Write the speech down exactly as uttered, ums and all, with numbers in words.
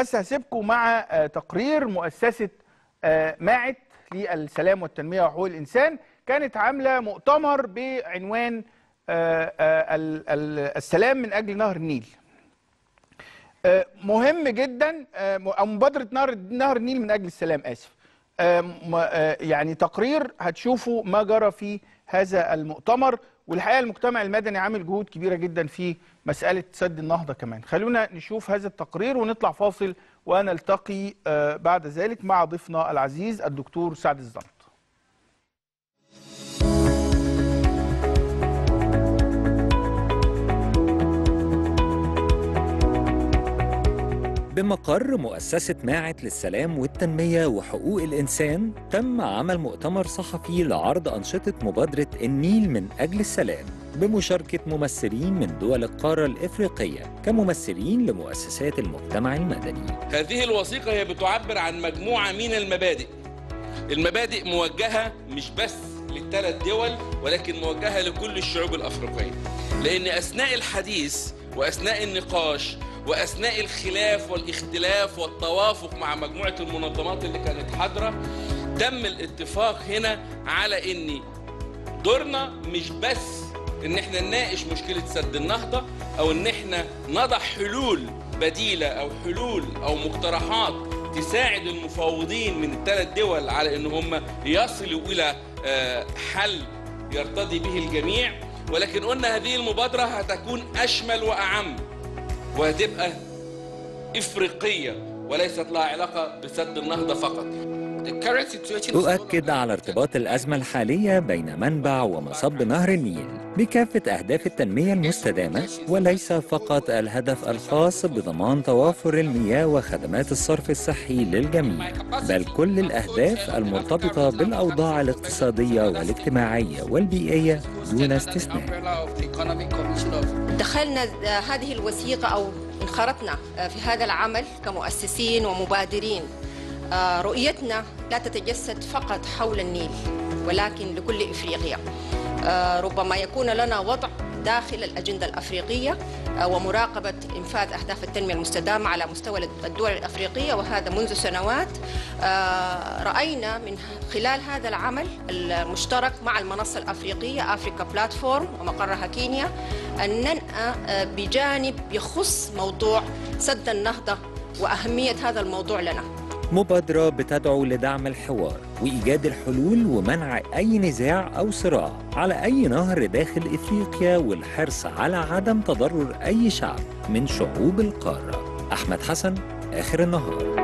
بس هسيبكم مع تقرير مؤسسة ماعت للسلام والتنمية وحقوق الإنسان. كانت عاملة مؤتمر بعنوان السلام من أجل نهر النيل. مهم جدا، أو مبادرة نهر نهر النيل من أجل السلام، آسف. يعني تقرير هتشوفوا ما جرى في هذا المؤتمر، والحقيقة المجتمع المدني عامل جهود كبيرة جدا في مسألة سد النهضة كمان. خلونا نشوف هذا التقرير ونطلع فاصل، ونلتقي بعد ذلك مع ضيفنا العزيز الدكتور سعد الزمن. بمقر مؤسسة ماعت للسلام والتنمية وحقوق الإنسان تم عمل مؤتمر صحفي لعرض أنشطة مبادرة النيل من أجل السلام بمشاركة ممثلين من دول القارة الإفريقية كممثلين لمؤسسات المجتمع المدني. هذه الوثيقة هي بتعبر عن مجموعة من المبادئ. المبادئ موجهة مش بس للثلاث دول، ولكن موجهة لكل الشعوب الأفريقية، لأن أثناء الحديث وأثناء النقاش وأثناء الخلاف والاختلاف والتوافق مع مجموعة المنظمات اللي كانت حاضرة تم الاتفاق هنا على إن دورنا مش بس إن إحنا نناقش مشكلة سد النهضة، أو إن إحنا نضع حلول بديلة أو حلول أو مقترحات تساعد المفاوضين من الثلاث دول على إن هم يصلوا إلى حل يرتضي به الجميع، ولكن قلنا هذه المبادرة هتكون أشمل وأعم، وهتبقى إفريقية وليست لها علاقة بسد النهضة فقط. تؤكد على ارتباط الأزمة الحالية بين منبع ومصب نهر النيل بكافة أهداف التنمية المستدامة، وليس فقط الهدف الخاص بضمان توافر المياه وخدمات الصرف الصحي للجميع، بل كل الأهداف المرتبطة بالأوضاع الاقتصادية والاجتماعية والبيئية دون استثناء. دخلنا هذه الوثيقة أو انخرطنا في هذا العمل كمؤسسين ومبادرين. رؤيتنا لا تتجسد فقط حول النيل، ولكن لكل إفريقيا. ربما يكون لنا وضع داخل الأجندة الأفريقية ومراقبة إنفاذ أهداف التنمية المستدامة على مستوى الدول الأفريقية، وهذا منذ سنوات رأينا من خلال هذا العمل المشترك مع المنصة الأفريقية أفريكا بلاتفورم ومقرها كينيا أن ننأى بجانب يخص موضوع سد النهضة وأهمية هذا الموضوع لنا. مبادرة بتدعو لدعم الحوار وإيجاد الحلول ومنع أي نزاع أو صراع على أي نهر داخل إفريقيا، والحرص على عدم تضرر أي شعب من شعوب القارة. أحمد حسن، آخر النهار.